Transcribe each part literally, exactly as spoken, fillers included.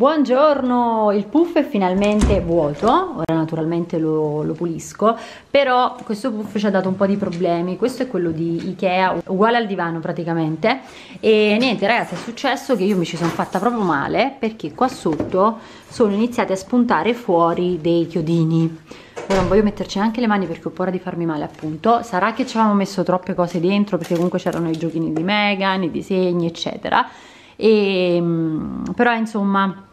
Buongiorno, il puff è finalmente vuoto, ora naturalmente lo, lo pulisco, però questo puff ci ha dato un po' di problemi. Questo è quello di Ikea, uguale al divano praticamente, e niente ragazzi, è successo che io mi ci sono fatta proprio male perché qua sotto sono iniziati a spuntare fuori dei chiodini. Ora non voglio metterci anche le mani perché ho paura di farmi male, appunto. Sarà che ci avevamo messo troppe cose dentro perché comunque c'erano i giochini di Megan, i disegni eccetera. E, però insomma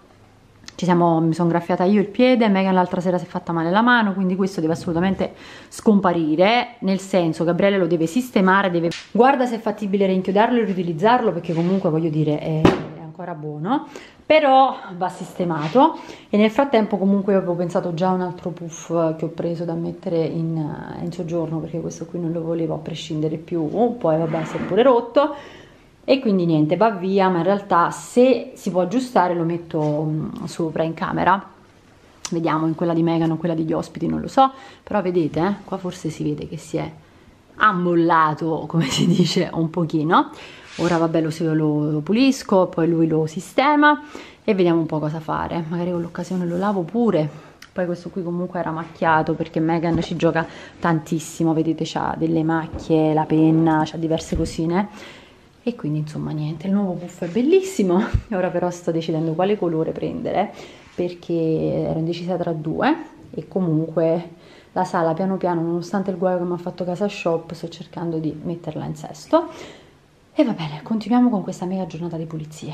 ci siamo, mi sono graffiata io il piede, Megan l'altra sera si è fatta male la mano, quindi questo deve assolutamente scomparire, nel senso Gabriele lo deve sistemare, deve... guarda se è fattibile rinchiudarlo e riutilizzarlo perché comunque voglio dire è, è ancora buono, però va sistemato. E nel frattempo comunque io avevo pensato già a un altro puff che ho preso da mettere in, in soggiorno perché questo qui non lo volevo a prescindere più, poi vabbè si è pure rotto. E quindi niente, va via, ma in realtà se si può aggiustare lo metto sopra in camera. Vediamo, in quella di Megan o quella degli ospiti, non lo so. Però vedete, eh, qua forse si vede che si è ammollato, come si dice, un pochino. Ora vabbè lo, lo, lo pulisco, poi lui lo sistema e vediamo un po' cosa fare. Magari con l'occasione lo lavo pure. Poi questo qui comunque era macchiato perché Megan ci gioca tantissimo, vedete c'ha delle macchie, la penna, c'ha diverse cosine. E quindi insomma niente, il nuovo puff è bellissimo, ora però sto decidendo quale colore prendere perché ero indecisa tra due e comunque la sala piano piano, nonostante il guaio che mi ha fatto Casa Shop, sto cercando di metterla in sesto. E va bene, continuiamo con questa mega giornata di pulizia.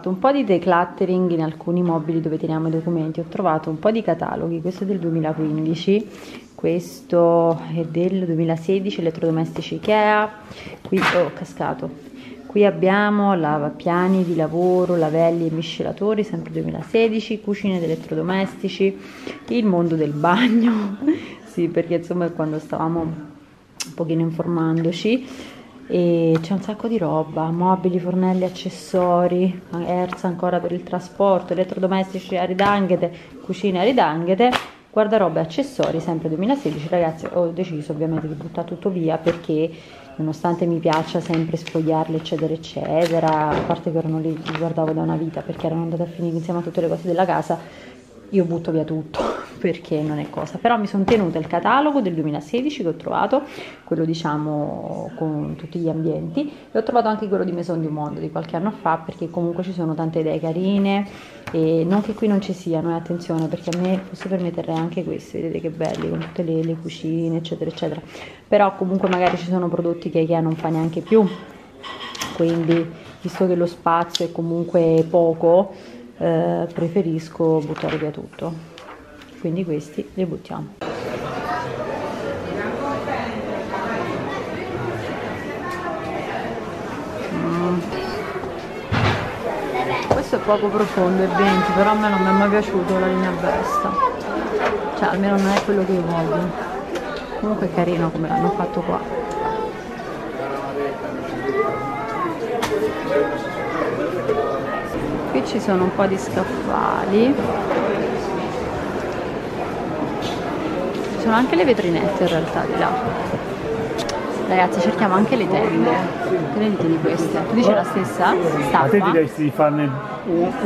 Un po' di decluttering in alcuni mobili dove teniamo i documenti, ho trovato un po' di cataloghi, questo è del duemilaquindici, questo è del duemilasedici, elettrodomestici Ikea, qui ho cascato, qui abbiamo lavapiani di lavoro, lavelli e miscelatori, sempre duemilasedici, cucine ed elettrodomestici, il mondo del bagno, sì perché insomma quando stavamo un pochino informandoci, e c'è un sacco di roba, mobili, fornelli, accessori, erza ancora per il trasporto, elettrodomestici aridanghete, cucine aridanghete, guardaroba e accessori sempre duemilasedici. Ragazzi, ho deciso ovviamente di buttare tutto via perché nonostante mi piaccia sempre sfogliarli eccetera eccetera, a parte che ora non li guardavo da una vita perché erano andate a finire insieme a tutte le cose della casa, io butto via tutto perché non è cosa. Però mi sono tenuta il catalogo del duemilasedici che ho trovato, quello diciamo con tutti gli ambienti, e ho trovato anche quello di Maison du Monde di qualche anno fa perché comunque ci sono tante idee carine, e non che qui non ci siano, eh, attenzione, perché a me posso permettere anche questi, vedete che belli con tutte le, le cucine eccetera eccetera, però comunque magari ci sono prodotti che Ikea non fa neanche più, quindi visto che lo spazio è comunque poco, Uh, preferisco buttare via tutto, quindi questi li buttiamo. mm. Questo è poco profondo, è venti, però a me non mi è mai piaciuto la linea besta, cioè almeno non è quello che io voglio. Comunque è carino come l'hanno fatto qua. Qui ci sono un po' di scaffali, ci sono anche le vetrinette in realtà di là. Ragazzi, cerchiamo anche le tende, che ne dite di queste? Tu dici la stessa? Staffa? Te diresti di farne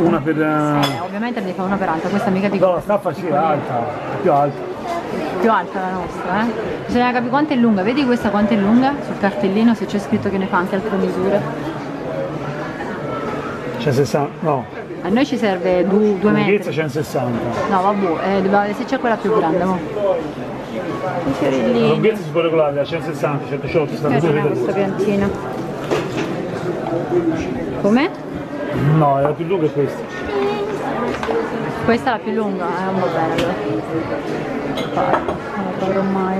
una per... Sì, ovviamente ne fa una per alta, questa mica di... No, la staffa sì, è alta, è più alta. Più alta la nostra, eh? Bisogna capire quanto è lunga, vedi questa quanto è lunga? Sul cartellino se c'è scritto che ne fa anche altre misure. centosessanta, no. A noi ci serve due, due metri. Lunghezza centosessanta. No, vabbè, eh, se c'è quella più grande, no? Lunghezza si può regolare da centosessanta, centodiciotto, settantadue. Questa piantina. Come? No, è la più lunga questa. Questa è la più lunga, eh, va bene. Non la troverò mai.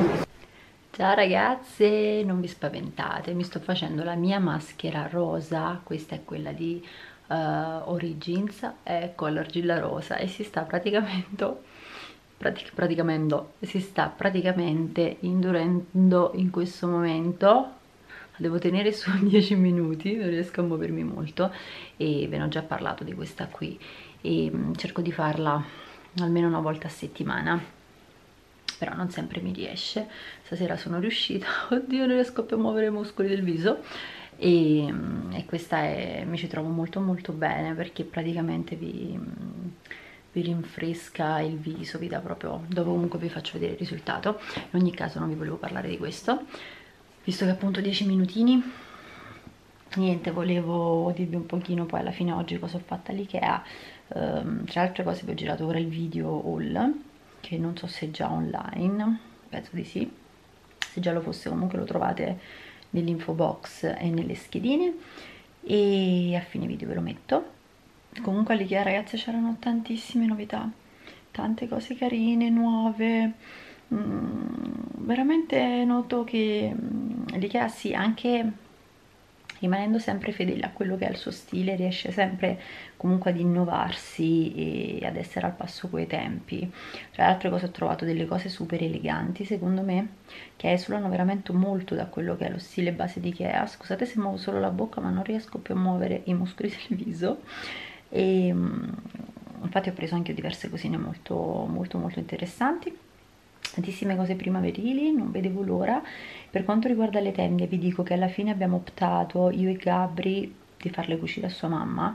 Ciao ragazze, non vi spaventate, mi sto facendo la mia maschera rosa, questa è quella di uh, Origins, è con l'argilla rosa e si sta praticamente, pratic, praticamente, si sta praticamente indurendo in questo momento. Devo tenere su dieci minuti, non riesco a muovermi molto e ve ne ho già parlato di questa qui e cerco di farla almeno una volta a settimana, però non sempre mi riesce. Stasera sono riuscita, oddio non riesco più a muovere i muscoli del viso e, e questa è, mi ci trovo molto molto bene perché praticamente vi, vi rinfresca il viso, vi dà proprio, dopo comunque vi faccio vedere il risultato. In ogni caso non vi volevo parlare di questo, visto che appunto dieci minutini, niente, volevo dirvi un pochino poi alla fine oggi cosa ho fatto all'Ikea. Um, tra altre cose vi ho girato ora il video haul, che non so se è già online, penso di sì, se già lo fosse comunque lo trovate nell'info box e nelle schedine e a fine video ve lo metto. Comunque all'Ikea ragazze c'erano tantissime novità, tante cose carine, nuove. Veramente noto che l'Ikea, sì, anche rimanendo sempre fedele a quello che è il suo stile, riesce sempre comunque ad innovarsi e ad essere al passo coi tempi. Tra l'altro cosa ho trovato delle cose super eleganti secondo me, che esulano veramente molto da quello che è lo stile base di Ikea. Scusate se muovo solo la bocca ma non riesco più a muovere i muscoli del viso e infatti ho preso anche diverse cosine molto molto molto interessanti, tantissime cose primaverili, non vedevo l'ora. Per quanto riguarda le tende vi dico che alla fine abbiamo optato io e Gabri di farle cucire a sua mamma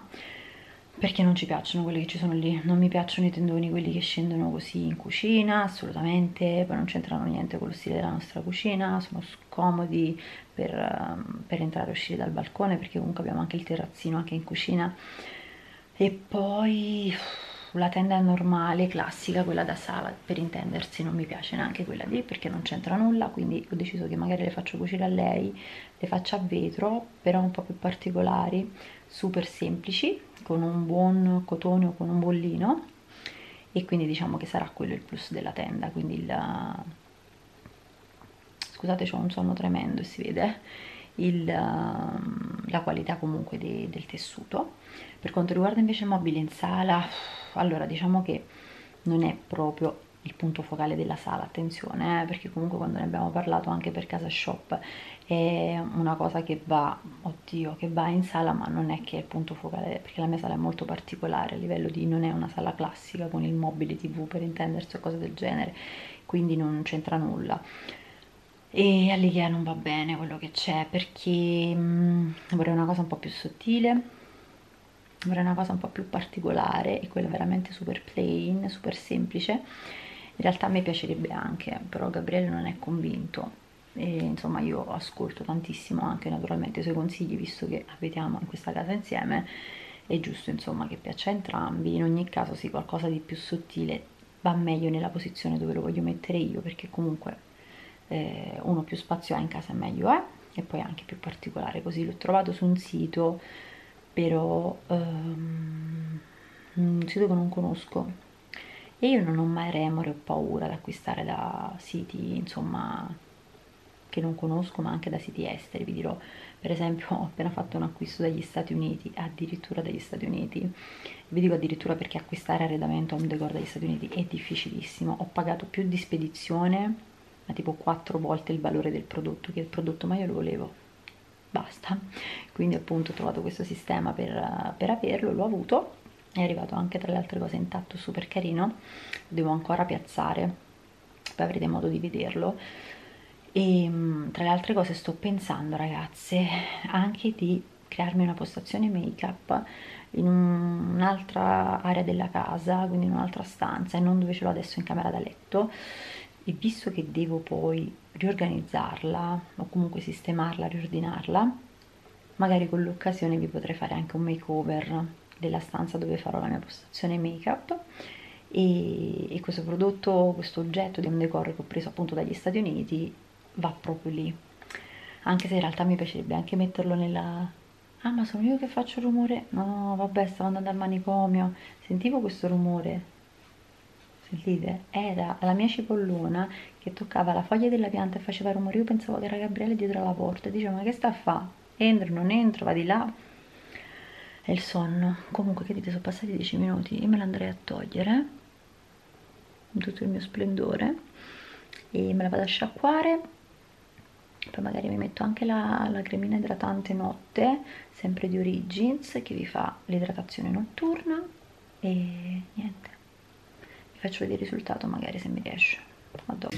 perché non ci piacciono quelle che ci sono lì, non mi piacciono i tendoni quelli che scendono così in cucina, assolutamente, poi non c'entrano niente con lo stile della nostra cucina, sono scomodi per, per entrare e uscire dal balcone perché comunque abbiamo anche il terrazzino anche in cucina. E poi la tenda normale, classica, quella da sala per intendersi, non mi piace neanche quella lì perché non c'entra nulla, quindi ho deciso che magari le faccio cucire a lei, le faccio a vetro, però un po' più particolari, super semplici, con un buon cotone o con un bollino, e quindi diciamo che sarà quello il plus della tenda, quindi il... scusate c'ho un sonno tremendo e si vede, il, la qualità comunque de, del tessuto. Per quanto riguarda invece i mobili in sala, allora diciamo che non è proprio il punto focale della sala, attenzione, eh, perché comunque quando ne abbiamo parlato anche per Casa Shop è una cosa che va, oddio, che va in sala ma non è che è il punto focale, perché la mia sala è molto particolare a livello di, non è una sala classica con il mobile tv per intendersi o cose del genere, quindi non c'entra nulla. E all'Ikea non va bene quello che c'è perché mh, vorrei una cosa un po' più sottile, vorrei una cosa un po' più particolare e quella veramente super plain, super semplice. In realtà a me piacerebbe anche, però Gabriele non è convinto e insomma io ascolto tantissimo anche naturalmente i suoi consigli visto che abitiamo in questa casa insieme, è giusto insomma che piaccia a entrambi. In ogni caso sì, qualcosa di più sottile va meglio nella posizione dove lo voglio mettere io perché comunque eh, uno più spazio ha in casa meglio è eh? e poi anche più particolare, così l'ho trovato su un sito però um, un sito che non conosco e io non ho mai remore o paura ad acquistare da siti insomma che non conosco, ma anche da siti esteri. Vi dirò, per esempio ho appena fatto un acquisto dagli Stati Uniti, addirittura dagli Stati Uniti, vi dico addirittura perché acquistare arredamento home decor dagli Stati Uniti è difficilissimo, ho pagato più di spedizione ma tipo quattro volte il valore del prodotto, che il prodotto ma io lo volevo, basta. Quindi appunto ho trovato questo sistema per, per averlo, l'ho avuto, è arrivato anche tra le altre cose intatto, super carino, devo ancora piazzare, poi avrete modo di vederlo. E tra le altre cose sto pensando ragazze anche di crearmi una postazione make up in un'altra area della casa, quindi in un'altra stanza e non dove ce l'ho adesso in camera da letto, e visto che devo poi riorganizzarla o comunque sistemarla, riordinarla, magari con l'occasione vi potrei fare anche un makeover della stanza dove farò la mia postazione make up e, e questo prodotto, questo oggetto di un decor che ho preso appunto dagli Stati Uniti va proprio lì, anche se in realtà mi piacerebbe anche metterlo nella... Ah, ma sono io che faccio rumore? No, vabbè, stavo andando al manicomio, sentivo questo rumore, Sentite, era la mia cipollona che toccava la foglia della pianta e faceva rumore. Io pensavo che era Gabriele dietro alla porta e dicevo, ma che sta a fa? Entro, non entro, va di là. E il sonno. Comunque, che dite, sono passati dieci minuti, io me l'andrei a togliere in tutto il mio splendore e me la vado a sciacquare. Poi magari mi metto anche la, la cremina idratante notte, sempre di Origins, che vi fa l'idratazione notturna. E niente, vi faccio vedere il risultato magari se mi riesce. A dopo.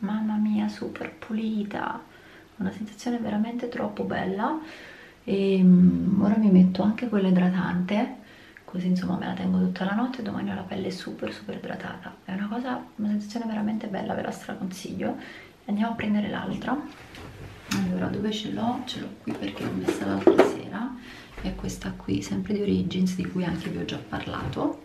Mamma mia, super pulita, una sensazione veramente troppo bella. E ora mi metto anche quella idratante, così insomma me la tengo tutta la notte e domani ho la pelle super super idratata. È una cosa, una sensazione veramente bella, ve la straconsiglio. Andiamo a prendere l'altra. Allora, dove ce l'ho? Ce l'ho qui perché l'ho messa l'altra sera, è questa qui, sempre di Origins, di cui anche vi ho già parlato.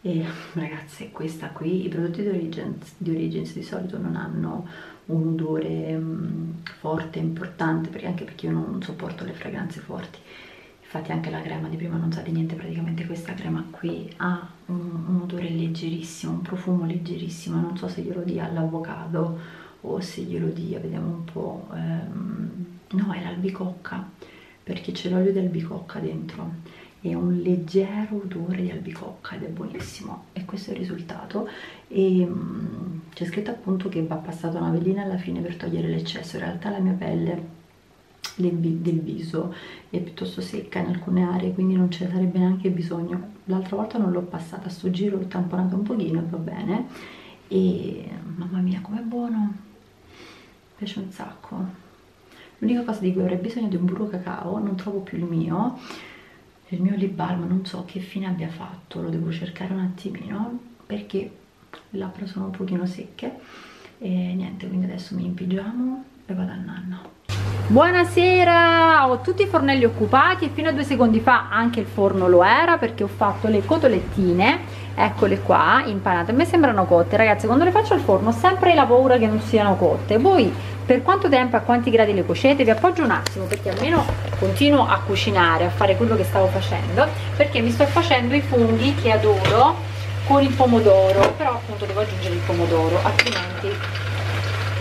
E ragazze, questa qui, i prodotti di Origins, di Origins di solito non hanno un odore um, forte, importante, perché anche perché io non sopporto le fragranze forti. Infatti anche la crema di prima non sa di niente, praticamente questa crema qui ha un, un odore leggerissimo, un profumo leggerissimo, non so se glielo dia all'avocado o se glielo dia, vediamo un po', ehm, no, è l'albicocca, perché c'è l'olio di albicocca dentro. È un leggero odore di albicocca ed è buonissimo, e questo è il risultato. E um, c'è scritto appunto che va passata una velina alla fine per togliere l'eccesso. In realtà la mia pelle del viso è piuttosto secca in alcune aree, quindi non ce ne sarebbe neanche bisogno. L'altra volta non l'ho passata, sto giro l'ho tamponata un pochino e va bene. E mamma mia com'è buono, mi piace un sacco. L'unica cosa di cui avrei bisogno è di un burro cacao, non trovo più il mio. Il mio Libalma non so che fine abbia fatto, lo devo cercare un attimino perché le labbra sono un pochino secche. E niente, quindi adesso mi impigiamo e vado al nanno. Buonasera, ho tutti i fornelli occupati e fino a due secondi fa anche il forno lo era, perché ho fatto le cotolettine, eccole qua, impanate. A me sembrano cotte, ragazzi, quando le faccio al forno ho sempre la paura che non siano cotte. Voi per quanto tempo, a quanti gradi le cuocete? Vi appoggio un attimo perché almeno continuo a cucinare, a fare quello che stavo facendo, perché mi sto facendo i funghi che adoro con il pomodoro, però appunto devo aggiungere il pomodoro, altrimenti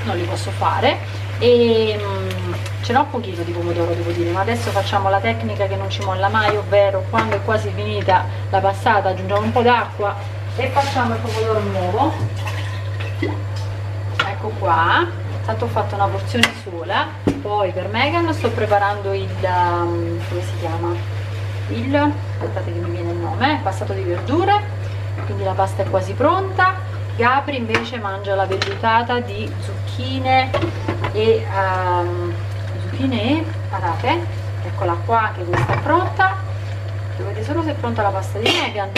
non li posso fare, e um, ce n'ho pochino di pomodoro, devo dire, ma adesso facciamo la tecnica che non ci molla mai, ovvero quando è quasi finita la passata aggiungiamo un po' d'acqua e facciamo il pomodoro nuovo. Ecco qua, tanto ho fatto una porzione sola, poi per Megan sto preparando il, um, come si chiama, il, aspettate che mi viene il nome, passato di verdure, quindi la pasta è quasi pronta. Gabri invece mangia la vellutata di zucchine e, um, zucchine e patate, eccola qua che questa è pronta, devo vedere solo se è pronta la pasta di Megan.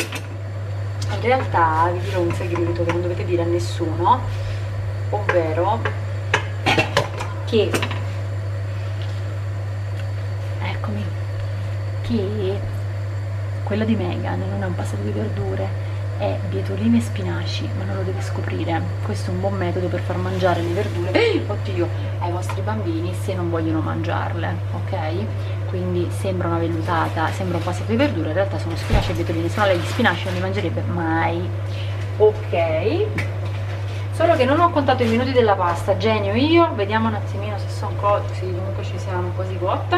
In realtà vi dirò un segreto che non dovete dire a nessuno, ovvero che, eccomi, che quella di Megan non è un passato di verdure, è bietolini e spinaci, ma non lo deve scoprire. Questo è un buon metodo per far mangiare le verdure, eh, oddio, ai vostri bambini se non vogliono mangiarle, ok? Quindi sembra una vellutata, sembra un passato di verdure, in realtà sono spinaci e bietolini, se no lei gli spinaci non li mangerebbe mai, ok? Solo che non ho contato i minuti della pasta, genio io, vediamo un attimino se sono cotti, sì, comunque ci siamo, quasi cotta.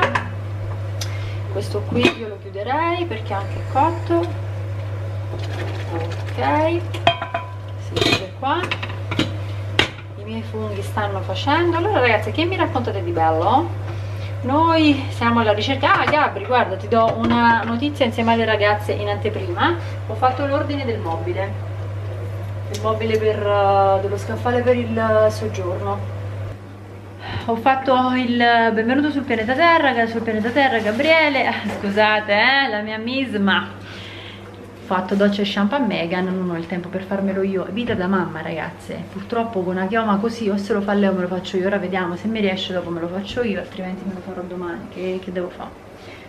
Questo qui io lo chiuderei perché anche è cotto. Ok, si chiude qua. I miei funghi stanno facendo. Allora ragazzi, che mi raccontate di bello? Noi siamo alla ricerca. Ah Gabri, guarda, ti do una notizia insieme alle ragazze in anteprima. Ho fatto l'ordine del mobile. Il mobile per, uh, dello scaffale per il uh, soggiorno. Ho fatto il benvenuto sul pianeta Terra, sul pianeta Terra Gabriele, scusate eh, la mia misma. Ho fatto doccia e shampoo a Megan, non ho il tempo per farmelo io, vita da mamma ragazze, purtroppo con una chioma così, o se lo fa lei o me lo faccio io, ora vediamo se mi riesce, dopo me lo faccio io, altrimenti me lo farò domani, che, che devo fare?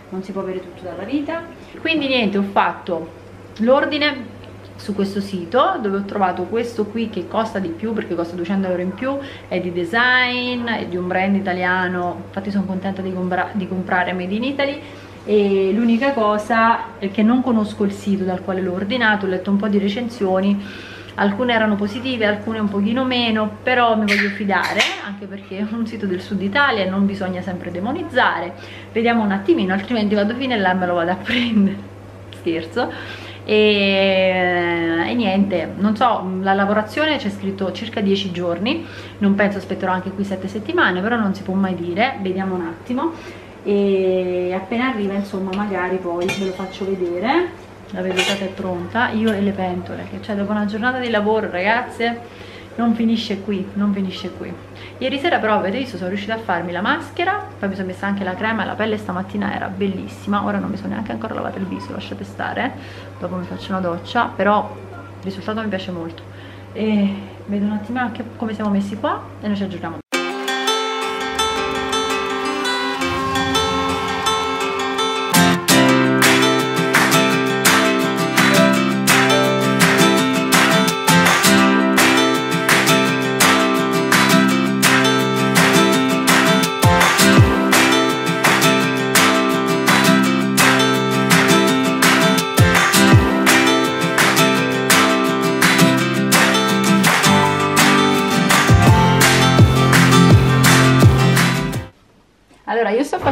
Non si può avere tutto dalla vita. Quindi niente, ho fatto l'ordine su questo sito dove ho trovato questo qui che costa di più perché costa duecento euro in più, è di design, è di un brand italiano, infatti sono contenta di, compra di comprare Made in Italy. E l'unica cosa è che non conosco il sito dal quale l'ho ordinato, ho letto un po' di recensioni, alcune erano positive, alcune un pochino meno, però mi voglio fidare anche perché è un sito del sud Italia e non bisogna sempre demonizzare. Vediamo un attimino, altrimenti vado fino e là me lo vado a prendere, scherzo. E, e niente, non so, la lavorazione c'è scritto circa dieci giorni, non penso aspetterò anche qui sette settimane, però non si può mai dire, vediamo un attimo, e appena arriva insomma magari poi ve lo faccio vedere. La vellutata è pronta, io e le pentole, che cioè dopo una giornata di lavoro ragazze non finisce qui, non finisce qui. Ieri sera però avete visto, sono riuscita a farmi la maschera, poi mi sono messa anche la crema e la pelle stamattina era bellissima. Ora non mi sono neanche ancora lavata il viso, lasciate stare, dopo mi faccio una doccia, però il risultato mi piace molto. E vedo un attimo anche come siamo messi qua e noi ci aggiorniamo.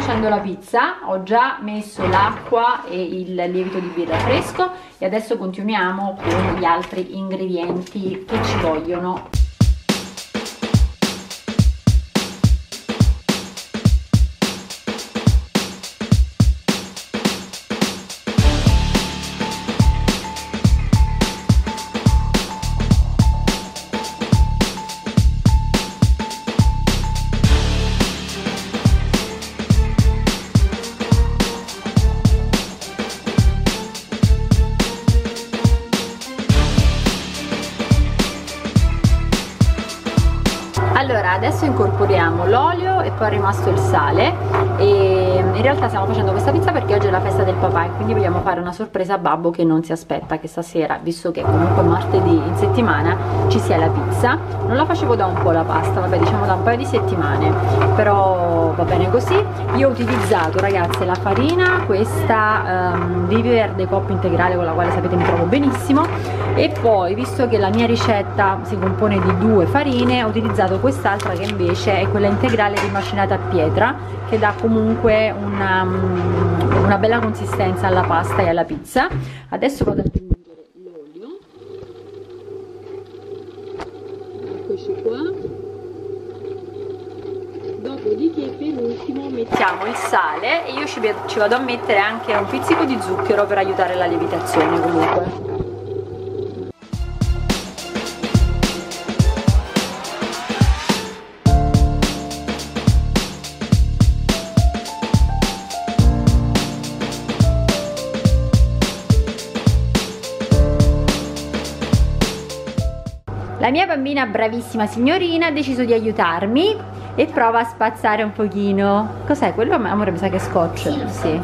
Facendo la pizza, ho già messo l'acqua e il lievito di birra fresco e adesso continuiamo con gli altri ingredienti che ci vogliono. Allora adesso incorporiamo l'olio e poi è rimasto il sale, e in realtà stiamo facendo questa pizza perché oggi è la festa del papà e quindi vogliamo fare una sorpresa a babbo che non si aspetta che stasera, visto che comunque martedì in settimana ci sia la pizza. Non la facevo da un po' la pasta, vabbè, diciamo da un paio di settimane, però va bene così. Io ho utilizzato ragazze la farina, questa um, Vivi Verde coppa integrale con la quale sapete mi trovo benissimo, e poi visto che la mia ricetta si compone di due farine ho utilizzato quest'altra che invece è quella integrale rimacinata a pietra, che dà comunque una, una bella consistenza alla pasta e alla pizza. Adesso vado ad aggiungere l'olio, eccoci qua, dopodiché per ultimo mettiamo il sale e io ci, ci vado a mettere anche un pizzico di zucchero per aiutare la lievitazione comunque. La mia bambina, bravissima signorina, ha deciso di aiutarmi e prova a spazzare un pochino. Cos'è quello? Amore, mi sa che è scotch. Sì, sì.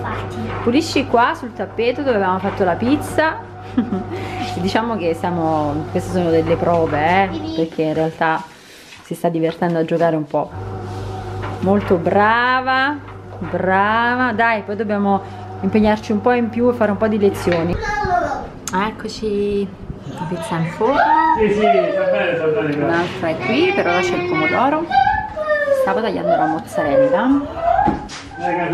Pulisci qua sul tappeto dove avevamo fatto la pizza. Diciamo che siamo... queste sono delle prove, eh? Perché in realtà si sta divertendo a giocare un po'. Molto brava, brava. Dai, poi dobbiamo impegnarci un po' in più e fare un po' di lezioni. Eccoci. La pizza in forno, sì, sì, un'altra è qui, per ora c'è il pomodoro, stavo tagliando la mozzarella e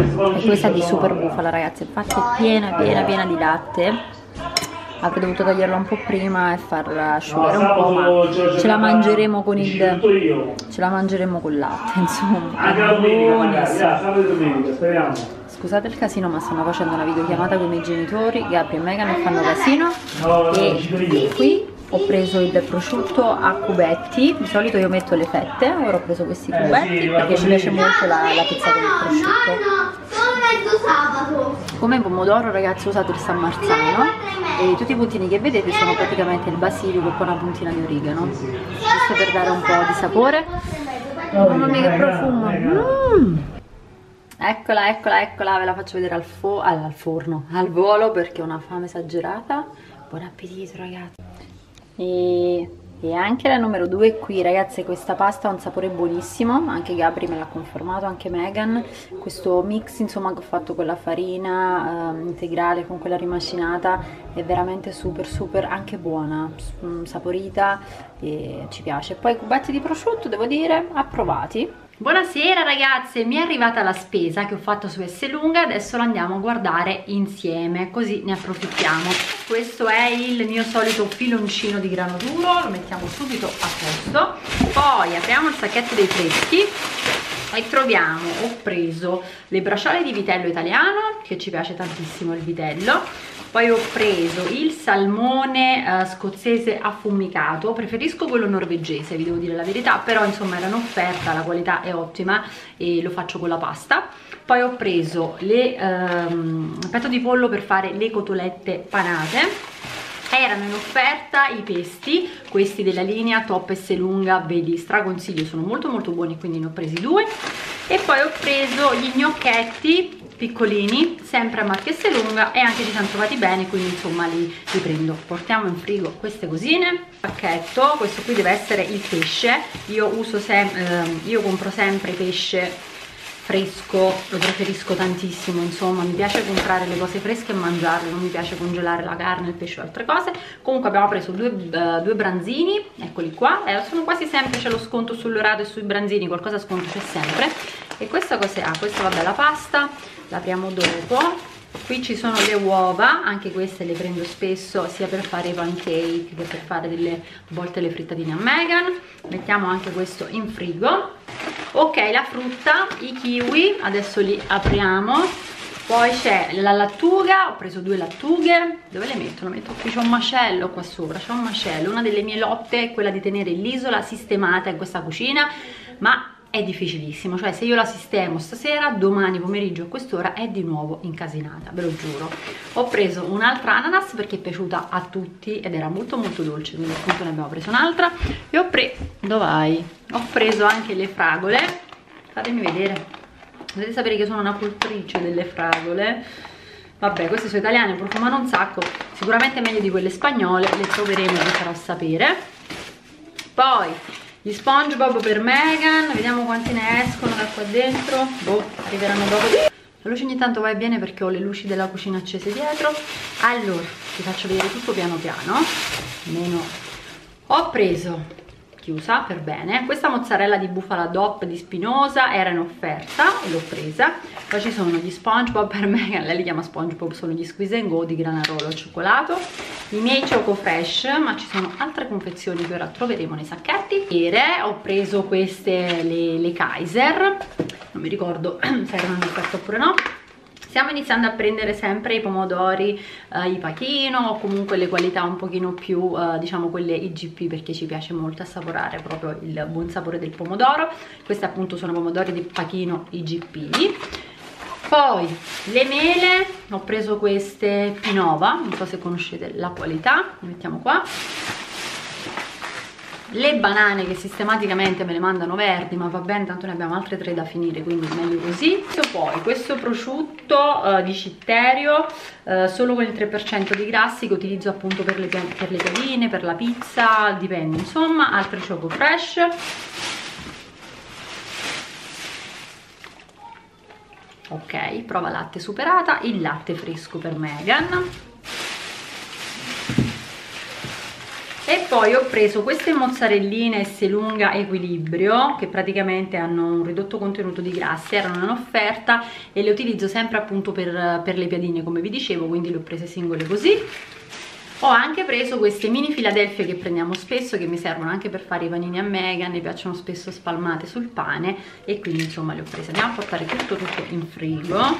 questa è di super bufala, ragazzi, infatti è piena piena piena di latte, avrei dovuto tagliarla un po' prima e farla asciugare un po', ma ce la mangeremo con il ce la mangeremo con latte, insomma, buonissimo. Scusate il casino, ma stiamo facendo una videochiamata con i miei genitori, Gabri e Megan, e fanno casino. E qui ho preso il prosciutto a cubetti, di solito io metto le fette, ora ho preso questi cubetti perché ci piace molto la, la pizza con il prosciutto. Come pomodoro, ragazzi, ho usato il San Marzano e tutti i puntini che vedete sono praticamente il basilico con una puntina di origano, giusto per dare un po' di sapore. Mamma mia, che profumo! Mm. Eccola, eccola, eccola, ve la faccio vedere al, fo al forno, al volo, perché ho una fame esagerata. Buon appetito, ragazzi. E, e anche la numero due qui, ragazzi, questa pasta ha un sapore buonissimo, anche Gabri me l'ha confermato, anche Megan. Questo mix, insomma, che ho fatto con la farina eh, integrale, con quella rimacinata, è veramente super, super, anche buona, saporita, e ci piace. Poi i cubetti di prosciutto, devo dire, approvati. Buonasera ragazze, mi è arrivata la spesa che ho fatto su Esselunga, adesso la andiamo a guardare insieme, così ne approfittiamo. Questo è il mio solito filoncino di grano duro, lo mettiamo subito a posto, poi apriamo il sacchetto dei freschi e troviamo, ho preso le bracciole di vitello italiano, che ci piace tantissimo il vitello, poi ho preso il salmone eh, scozzese affumicato, preferisco quello norvegese, vi devo dire la verità, però insomma era un'offerta, la qualità è ottima e lo faccio con la pasta. Poi ho preso le ehm, petto di pollo per fare le cotolette panate, erano in offerta i pesti, questi della linea Top Esselunga, ve li straconsiglio, sono molto molto buoni, quindi ne ho presi due. E poi ho preso gli gnocchetti piccolini, sempre a marchio Esselunga, e anche ci siamo trovati bene, quindi insomma li, li prendo. Portiamo in frigo queste cosine. Pacchetto, questo qui deve essere il pesce, io uso sempre, ehm, io compro sempre pesce fresco, lo preferisco tantissimo, insomma mi piace comprare le cose fresche e mangiarle, non mi piace congelare la carne, il pesce o altre cose. Comunque abbiamo preso due, uh, due branzini, eccoli qua, eh, sono quasi sempre, c'è lo sconto sull'orato e sui branzini, qualcosa sconto c'è sempre. E questa cos'è? Ah, questa vabbè, la pasta, l'apriamo dopo. Qui ci sono le uova, anche queste le prendo spesso sia per fare i pancake che per fare delle volte le frittadine a Megan. Mettiamo anche questo in frigo. Ok, la frutta, i kiwi, adesso li apriamo. Poi c'è la lattuga, ho preso due lattughe. Dove le metto? Le metto qui, c'è un macello qua sopra, c'è un macello. Una delle mie lotte è quella di tenere l'isola sistemata in questa cucina, ma è difficilissimo, cioè se io la sistemo stasera, domani pomeriggio a quest'ora è di nuovo incasinata, ve lo giuro. Ho preso un'altra ananas perché è piaciuta a tutti ed era molto molto dolce, quindi appunto ne abbiamo preso un'altra. E ho preso, dove vai? Ho preso anche le fragole, fatemi vedere, dovete sapere che sono una cultrice delle fragole. Vabbè, queste sono italiane, profumano un sacco, sicuramente meglio di quelle spagnole, le troveremo e vi farò sapere. Poi gli SpongeBob per Megan, vediamo quanti ne escono da qua dentro, boh, arriveranno dopo. La luce ogni tanto va e viene perché ho le luci della cucina accese dietro. Allora, vi faccio vedere tutto piano piano. Meno. Ho preso chiusa per bene. Questa mozzarella di bufala DOP di Spinosa era in offerta e l'ho presa. Poi ci sono gli SpongeBob, per me, che lei li chiama SpongeBob, sono gli Squeeze and Go di Granarolo al cioccolato, i miei Choco Fresh, ma ci sono altre confezioni che ora troveremo nei sacchetti. Ieri ho preso queste, le, le Kaiser, non mi ricordo se erano in offerta oppure no. Stiamo iniziando a prendere sempre i pomodori, eh, i pachino, o comunque le qualità un pochino più, eh, diciamo quelle I G P, perché ci piace molto assaporare proprio il buon sapore del pomodoro. Questi appunto sono pomodori di pachino I G P. Poi le mele, ho preso queste Pinova, non so se conoscete la qualità, le mettiamo qua. Le banane che sistematicamente me le mandano verdi, ma va bene, tanto ne abbiamo altre tre da finire, quindi meglio così. Poi questo prosciutto uh, di Citterio, uh, solo con il tre per cento di grassi, che utilizzo appunto per le, per le piadine, per la pizza, dipende, insomma. Altri Choco Fresh, ok, prova latte superata, il latte fresco per Megan. E poi ho preso queste mozzarelline Esselunga Equilibrio, che praticamente hanno un ridotto contenuto di grassi, erano in offerta e le utilizzo sempre appunto per, per le piadine, come vi dicevo, quindi le ho prese singole così. Ho anche preso queste mini Philadelphia che prendiamo spesso, che mi servono anche per fare i panini a Megan, ne piacciono spesso spalmate sul pane, e quindi insomma le ho prese. Andiamo a portare tutto tutto in frigo,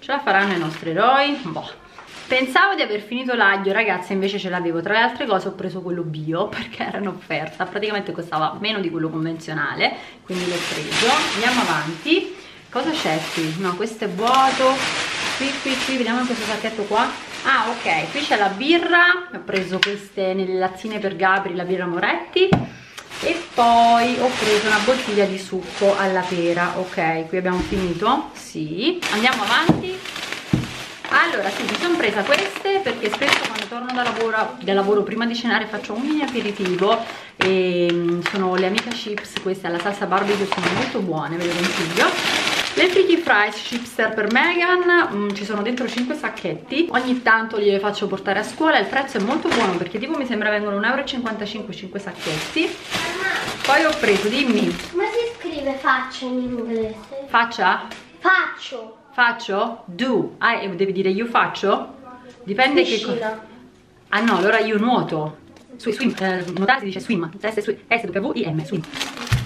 ce la faranno i nostri eroi, boh. Pensavo di aver finito l'aglio, ragazzi, invece ce l'avevo. Tra le altre cose ho preso quello bio perché era in offerta, praticamente costava meno di quello convenzionale, quindi l'ho preso. Andiamo avanti. Cosa c'è qui? No, questo è vuoto. Qui, qui, qui, vediamo questo sacchetto qua. Ah, ok, qui c'è la birra. Ho preso queste nelle lattine per Gabri, la birra Moretti. E poi ho preso una bottiglia di succo alla pera. Ok, qui abbiamo finito? Sì. Andiamo avanti. Allora sì, mi sono presa queste perché spesso quando torno da lavoro, da lavoro prima di cenare faccio un mini aperitivo, e sono le Amica Chips, queste alla salsa barbecue, sono molto buone, ve le consiglio. Le Freaky Fries Chipster per Megan, mm, ci sono dentro cinque sacchetti, ogni tanto gliele faccio portare a scuola, il prezzo è molto buono perché tipo mi sembra vengono un euro e cinquantacinque cinque sacchetti. Poi ho preso, dimmi. Come si scrive faccia in inglese? Faccia? Faccio. Faccio? Do. Ah, devi dire io faccio? Dipende Piscina. Che cosa. Ah no, allora io nuoto. Su, swim. Eh, nuotare si dice swim. S W I M. Swim.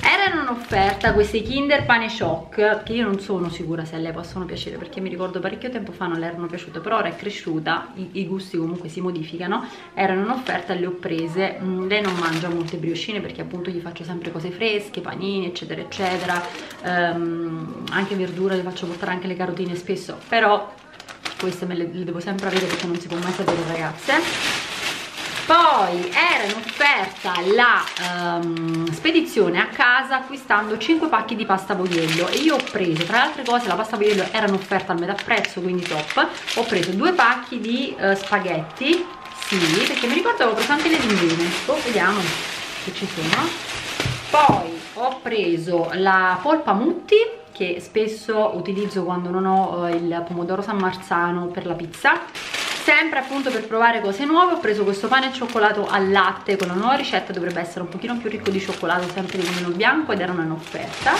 Erano in offerta queste Kinder Pane Shock, che io non sono sicura se a lei possono piacere, perché mi ricordo parecchio tempo fa non le erano piaciute, però ora è cresciuta, i, i gusti comunque si modificano. Erano in offerta e le ho prese. Mm, lei non mangia molte brioscine perché appunto gli faccio sempre cose fresche, panini eccetera eccetera, um, anche verdura, le faccio portare anche le carotine spesso, però queste me le, le devo sempre avere perché non si può mai sapere, ragazze. Poi era in offerta la um, spedizione a casa acquistando cinque pacchi di pasta Voiello, e io ho preso, tra le altre cose, la pasta Voiello era in offerta al metà prezzo, quindi top. Ho preso due pacchi di uh, spaghetti, sì, perché mi ricordo avevo preso anche le linguine, oh, vediamo che ci sono. Poi ho preso la polpa Mutti, che spesso utilizzo quando non ho uh, il pomodoro San Marzano per la pizza. Sempre appunto per provare cose nuove ho preso questo pane e cioccolato al latte con la nuova ricetta, dovrebbe essere un pochino più ricco di cioccolato, sempre di vino bianco, ed erano in offerta.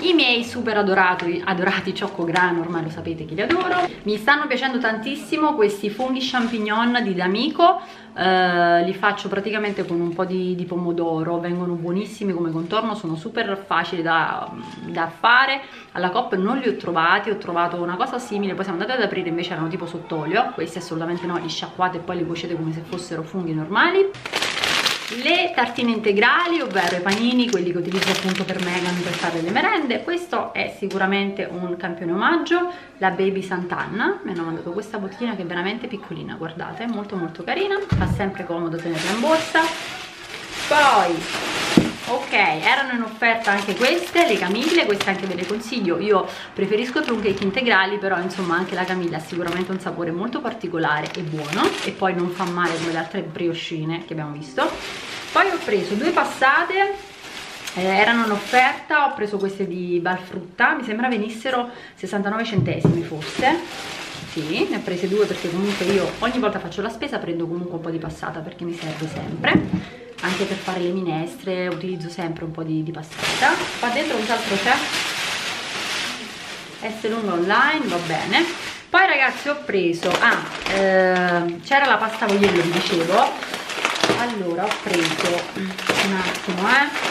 I miei super adorati, adorati Cioccograno, ormai lo sapete che li adoro. Mi stanno piacendo tantissimo questi funghi champignon di D'Amico, eh, li faccio praticamente con un po' di, di pomodoro, vengono buonissimi come contorno, sono super facili da, da fare. Alla Coop non li ho trovati, ho trovato una cosa simile, poi siamo andati ad aprire, invece erano tipo sott'olio. Questi assolutamente no, li sciacquate e poi li cuocete come se fossero funghi normali. Le tartine integrali, ovvero i panini, quelli che utilizzo appunto per Megan per fare le merende. Questo è sicuramente un campione omaggio, la Baby Sant'Anna. Mi hanno mandato questa bottiglina che è veramente piccolina, guardate, è molto molto carina, fa sempre comodo tenerla in borsa. Poi ok, erano in offerta anche queste, le Camille, queste anche ve le consiglio. Io preferisco plum cake integrali, però insomma anche la Camilla ha sicuramente un sapore molto particolare e buono, e poi non fa male come le altre briochine che abbiamo visto. Poi ho preso due passate, eh, erano in offerta, ho preso queste di Balfrutta, mi sembra venissero sessantanove centesimi forse. Sì, ne ho prese due perché comunque io ogni volta faccio la spesa, prendo comunque un po' di passata perché mi serve sempre. anche per fare le minestre utilizzo sempre un po' di, di passata. Qua dentro cos'altro c'è? Esselunga online, va bene. Poi ragazzi ho preso, ah, eh, c'era la pasta Voiello, vi dicevo. Allora ho preso, un attimo eh,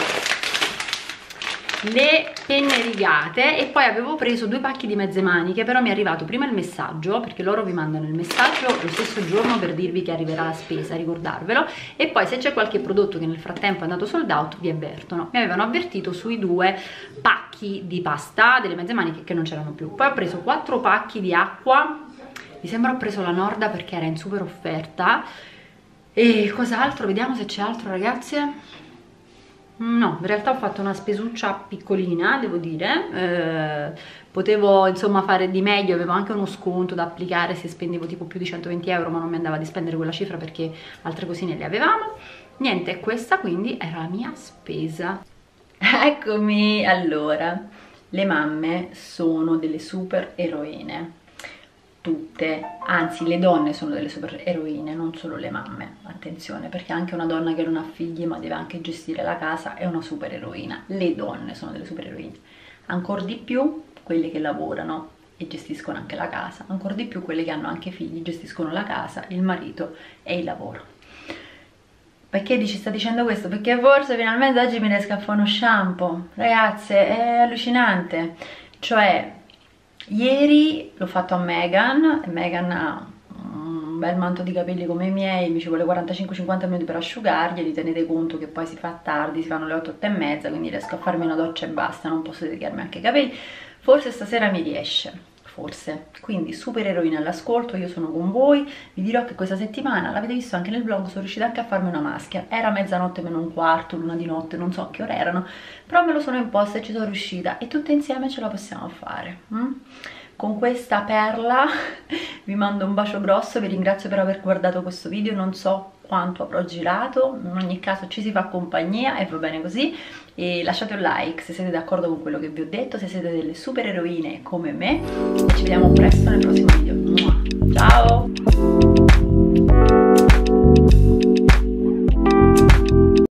le penne rigate e poi avevo preso due pacchi di mezze maniche, però mi è arrivato prima il messaggio, perché loro vi mandano il messaggio lo stesso giorno per dirvi che arriverà la spesa, ricordarvelo, e poi se c'è qualche prodotto che nel frattempo è andato sold out vi avvertono. Mi avevano avvertito sui due pacchi di pasta delle mezze maniche che non c'erano più. Poi ho preso quattro pacchi di acqua, mi sembra ho preso la Norda perché era in super offerta. E cos'altro? Vediamo se c'è altro ragazze. No, in realtà ho fatto una spesuccia piccolina, devo dire, eh, potevo insomma fare di meglio, avevo anche uno sconto da applicare se spendevo tipo più di centoventi euro, ma non mi andava di spendere quella cifra perché altre cosine le avevamo. Niente, questa quindi era la mia spesa. Eccomi, allora, le mamme sono delle super eroine. Tutte, anzi le donne sono delle supereroine, non solo le mamme, attenzione, perché anche una donna che non ha figli ma deve anche gestire la casa è una supereroina. Le donne sono delle supereroine, ancora di più quelle che lavorano e gestiscono anche la casa, ancora di più quelle che hanno anche figli, gestiscono la casa, il marito e il lavoro. Perché dici sta dicendo questo? Perché forse finalmente oggi mi riesco a fare uno shampoo, ragazze, è allucinante, cioè... Ieri l'ho fatto a Megan, Megan ha un bel manto di capelli come i miei, mi ci vuole quarantacinque cinquanta minuti per asciugarglieli, tenete conto che poi si fa tardi, si fanno le otto e mezza, quindi riesco a farmi una doccia e basta, non posso dedicarmi anche ai capelli, forse stasera mi riesce, forse. Quindi supereroina all'ascolto, io sono con voi, vi dirò che questa settimana, l'avete visto anche nel vlog, sono riuscita anche a farmi una maschera, era mezzanotte meno un quarto, l'una di notte, non so che ore erano, però me lo sono imposta e ci sono riuscita e tutte insieme ce la possiamo fare. Mm? Con questa perla vi mando un bacio grosso, vi ringrazio per aver guardato questo video, non so quanto avrò girato, in ogni caso ci si fa compagnia e va bene così, e lasciate un like se siete d'accordo con quello che vi ho detto, se siete delle supereroine come me, ci vediamo presto nel prossimo video.